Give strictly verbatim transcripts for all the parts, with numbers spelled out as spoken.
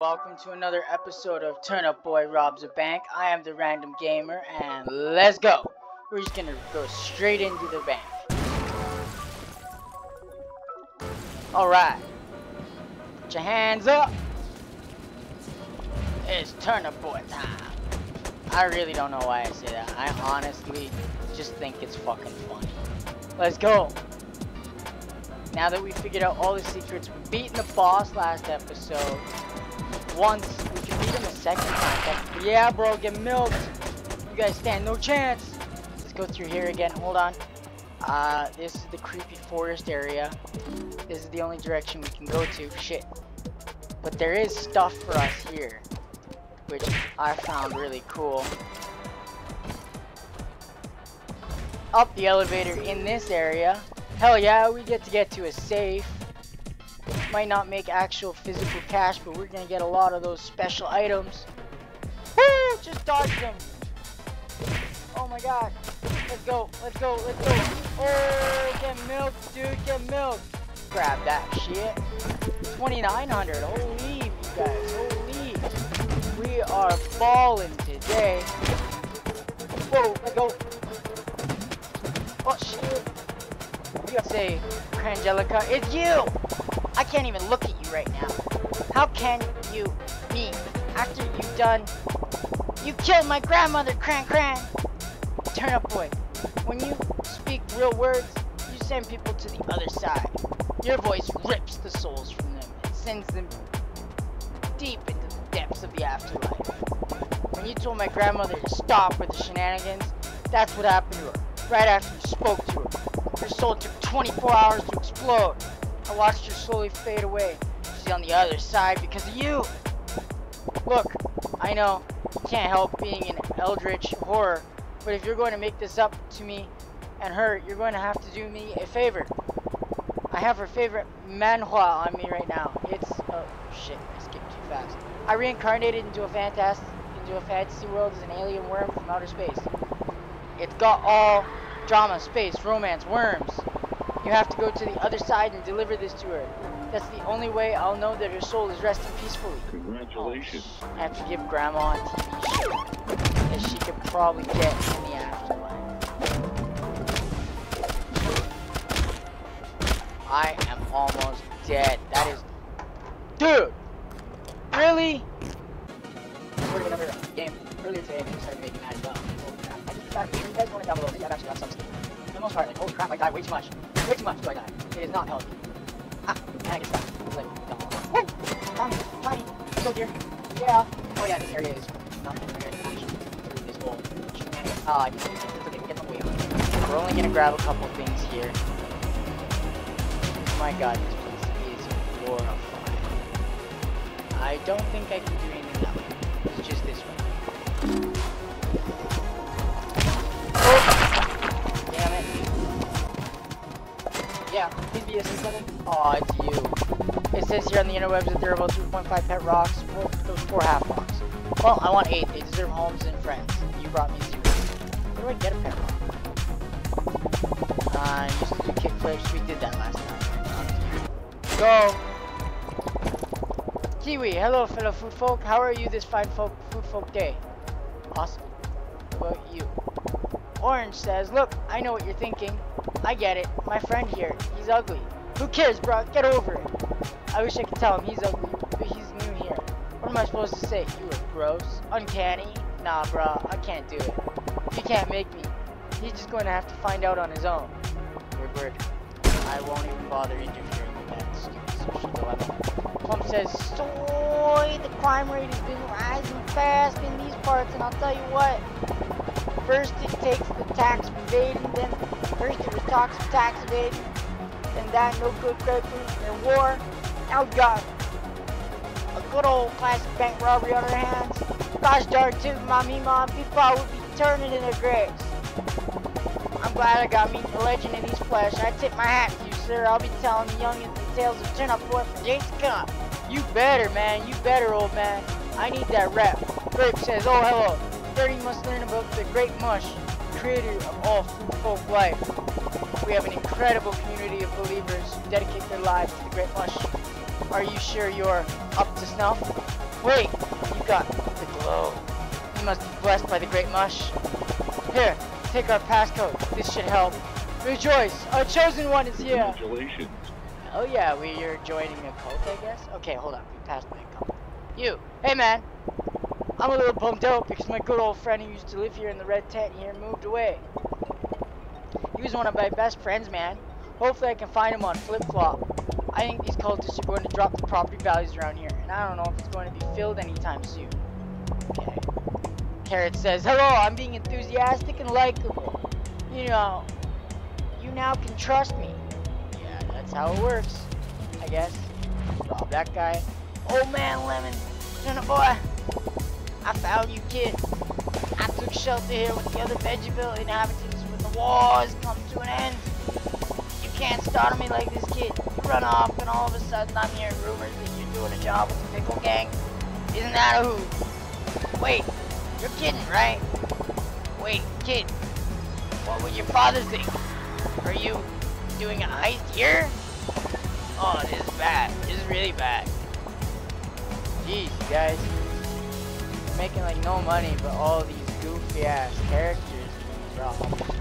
Welcome to another episode of Turnip Boy Robs a Bank. I am the Random Gamer, and let's go! We're just gonna go straight into the bank. Alright. Put your hands up! It's Turnip Boy time! I really don't know why I say that. I honestly just think it's fucking funny. Let's go! Now that we figured out all the secrets, we beat the boss last episode. Once, we can beat him a second time. But yeah, bro, get milked. You guys stand no chance. Let's go through here again. Hold on. Uh, this is the creepy forest area. This is the only direction we can go to. Shit. But there is stuff for us here, which I found really cool. Up the elevator in this area. Hell yeah, we get to get to a safe. Might not make actual physical cash, but we're gonna get a lot of those special items. Woo! Just dodged them. Oh my god. Let's go, let's go, let's go. Oh, get milked, dude, get milked. Grab that shit. twenty-nine hundred, holy, you guys, holy. We are balling today. Whoa, let's go. Oh shit. You gotta say, Angelica, it's you! I can't even look at you right now. How can you be after you've done? You killed my grandmother, Cran Cran. Turnip Boy, when you speak real words, you send people to the other side. Your voice rips the souls from them and sends them deep into the depths of the afterlife. When you told my grandmother to stop with the shenanigans, that's what happened to her. Right after you spoke to her, her soul took twenty-four hours to explode. I watched her slowly fade away. She's on the other side because of you. Look, I know you can't help being in eldritch horror, but if you're going to make this up to me and her, you're going to have to do me a favor. I have her favorite manhwa on me right now. It's, oh shit, I skipped too fast. I reincarnated into a fantastic, into a fantasy world as an alien worm from outer space. It's got all drama, space, romance, worms. You have to go to the other side and deliver this to her. That's the only way I'll know that her soul is resting peacefully. Congratulations. Oh, I have to give Grandma a T V that she could probably get in the afterlife. I am almost dead. That is... Dude! Really? I'm recording another game earlier today and I started making that up. Holy crap. I just got, if you guys want to download it, I've actually got some stuff. For the most part, like, holy crap, I died way too much. Way too much do I die. It is not healthy. Ah, and I get stuck. It's like, no. Hi, hi, so dear. Yeah. Oh yeah, this area is not very good. This whole shenanigans. Ah, I can get the wheel. We're only gonna grab a couple things here. My god, this place is horrifying. I don't think I can do anything that way. It's just this way. Yeah, please be assistant. Aw, it's you. It says here on the interwebs that there are about three point five pet rocks. Well, those four half rocks. Well, I want eight. They deserve homes and friends. You brought me zero. Where do I get a pet rock? Uh, you still do kickflips. We did that last time. Go! Kiwi, hello fellow food folk. How are you this fine folk, food folk day? Awesome. What about you? Orange says, look, I know what you're thinking. I get it. My friend here, he's ugly. Who cares, bro? Get over it. I wish I could tell him he's ugly, but he's new here. What am I supposed to say? You look gross. Uncanny? Nah, bro. I can't do it. He can't make me. He's just going to have to find out on his own. Weird word. I won't even bother interfering with that stupid social dilemma. Plum says, soy, the crime rate has been rising fast in these parts, and I'll tell you what. First it takes the tax evading, then first it was toxic tax evading, then that no good credit and war. Now we got a good old classic bank robbery on our hands. Gosh darn too, my meemaw, people would be turning in their graves. I'm glad I got me the legend in these flesh. I tip my hat to you, sir. I'll be telling the youngins the tales of Turnip Boy for days to come. You better, man. You better, old man. I need that rep. Greg says, oh hello. You must learn about the great mush, creator of all food folk life. We have an incredible community of believers who dedicate their lives to the great mush. Are you sure you're up to snuff? Wait, you got the glow. You must be blessed by the great mush. Here, take our passcode. This should help. Rejoice, our chosen one is here. Congratulations. Oh yeah, we are joining a cult, I guess. Okay, hold on, we passed by a cult. You, hey man. I'm a little bummed out because my good old friend who used to live here in the red tent here moved away. He was one of my best friends, man. Hopefully I can find him on flip-flop. I think these cultists are going to drop the property values around here, and I don't know if it's going to be filled anytime soon. Okay. Carrot says, hello, I'm being enthusiastic and likable. You know, you now can trust me. Yeah, that's how it works, I guess. Rob that guy. Old man Lemon, Turnip Boy, I found you, kid. I took shelter here with the other Veggieville inhabitants when the war has come to an end. You can't startle me like this, kid. You run off and all of a sudden I'm hearing rumors that you're doing a job with the Pickle Gang. Isn't that a hoot? Wait, you're kidding, right? Wait, kid, what would your father think? Are you doing a heist here? Oh, it is bad. It is really bad. Jeez, guys. We're making like no money, but all these goofy ass characters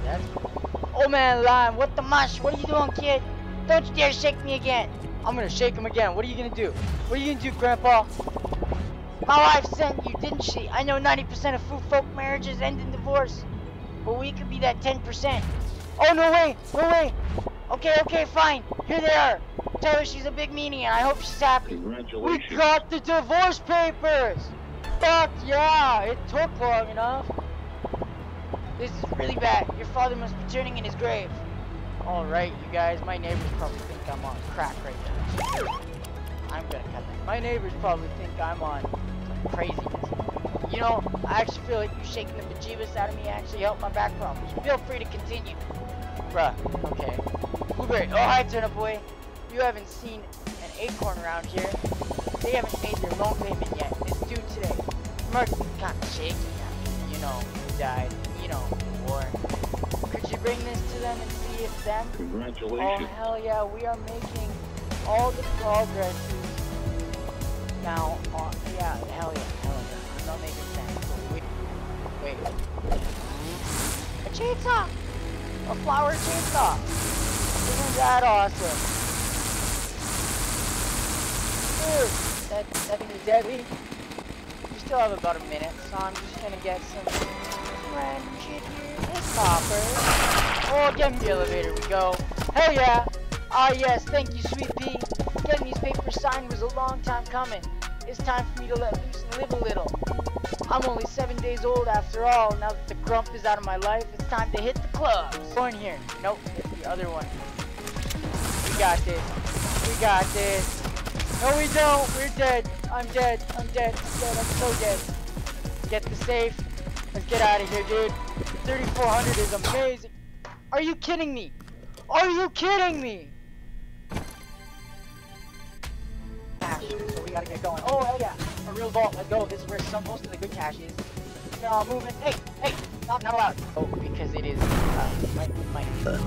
that's cool. Oh man, Lime, what the mush? What are you doing, kid? Don't you dare shake me again. I'm gonna shake him again. What are you gonna do? What are you gonna do, Grandpa? My wife sent you, didn't she? I know ninety percent of food folk marriages end in divorce, but we could be that ten percent. Oh, no way, no way. Okay, okay, fine. Here they are. Tell her she's a big meanie and I hope she's happy. We got the divorce papers. Fuck yeah, it took long enough. This is really bad. Your father must be turning in his grave. Alright, you guys, my neighbors probably think I'm on crack right now. I'm gonna cut that. My neighbors probably think I'm on some craziness. You know, I actually feel like you shaking the bejeebus out of me actually helped my back problems. Feel free to continue. Bruh, okay. Blueberry, oh hi, Turnip Boy. You haven't seen an acorn around here. They haven't made their loan payment yet. It's due today. Mark's kind of shaky now. You know, who died. You know, war. Could you bring this to them and see if them? Congratulations. Oh hell yeah, we are making all the progress now on, yeah, hell yeah, hell yeah. I'm not making sense. Wait, wait. A chainsaw! A flower chainsaw! Isn't that awesome? That, that thing is deadly. We still have about a minute, so I'm just gonna get some random shit here. This copper. Oh, get me the elevator, we go. Hell yeah! Ah yes, thank you, Sweet Pea. Getting these papers signed was a long time coming. It's time for me to let loose and live a little. I'm only seven days old after all. Now that the grump is out of my life, it's time to hit the clubs. Going here. Nope, it's the other one. We got this. We got this. No, we don't. We're dead. I'm dead. I'm dead. I'm dead. I'm so dead. Get the safe. Let's get out of here, dude. thirty-four hundred is amazing. Are you kidding me? Are you kidding me? Action. So we gotta get going. Oh, hell yeah. A real vault. Let's go. This is where some most of the good cash is. No, moving. Hey, hey. Not, not allowed. Oh, because it is. Uh, my, my, right.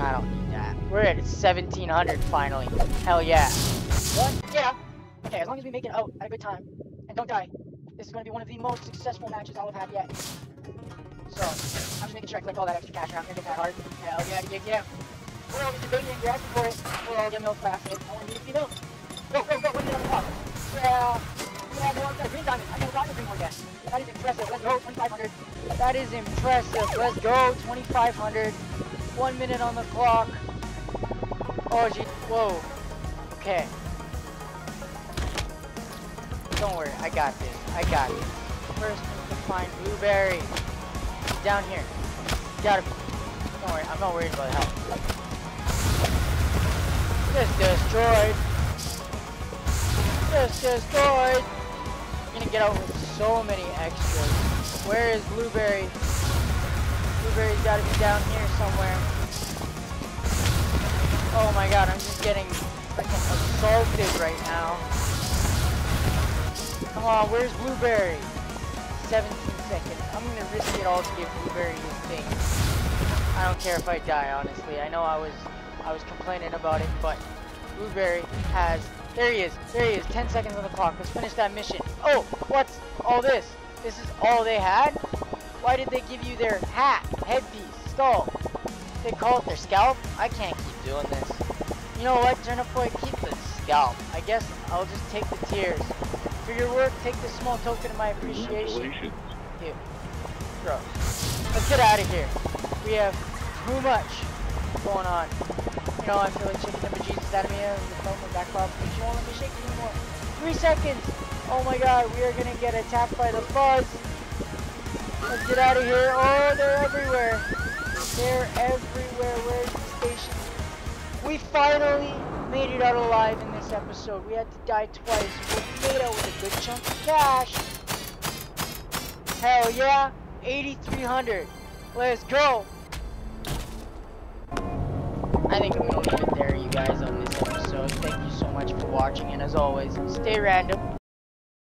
I don't need that. We're at seventeen hundred finally. Hell yeah. What? Yeah. Okay, as long as we make it out at a good time and don't die, this is going to be one of the most successful matches I'll have had yet. So, I'm just making sure I collect all that extra cash around here, get that hard. Hell yeah, yeah, yeah. We're always debating if you're asking for it. We'll all get milk fast. I want you to see milk. Go, go, go, win it on the top. Yeah. Yeah, no, I'm sorry. Green diamond. I never got the green one yet. That is impressive. Let's go, twenty-five hundred. That is impressive. Let's go, twenty-five hundred. One minute on the clock. Oh gee, whoa. Okay. Don't worry, I got this. I got it. First we can find Blueberry. Down here. Gotta be. Don't worry, I'm not worried about health. Just destroyed. Just destroyed. I'm gonna get out with so many extras. Where is Blueberry? Blueberry's gotta be down here somewhere. Oh my god, I'm just getting freaking assaulted right now. Come on, where's Blueberry? seventeen seconds. I'm gonna risk it all to give Blueberry his thing. I don't care if I die, honestly. I know I was I was complaining about it, but Blueberry has There he is. There he is. Ten seconds on the clock. Let's finish that mission. Oh, what's all this? This is all they had? Why did they give you their hat, headpiece, skull? They call it their scalp? I can't keep doing this. You know what, Turnip Boy? Keep the scalp. I guess I'll just take the tears. For your work, take this small token of my appreciation. Ew. Gross. Let's get out of here. We have too much going on. You know, I feel like shaking the bejesus out of me with the phone with back off, but you won't let me shake it anymore. Three seconds! Oh my god, we are gonna get attacked by the buzz. Let's get out of here. Oh, they're everywhere. They're everywhere. Where's the station? We finally made it out alive in this episode. We had to die twice. We made out with a good chunk of cash. Hell yeah. eighty-three hundred. Let's go. I think I'm going to leave it there, you guys, on this episode. Thank you so much for watching. And as always, stay random.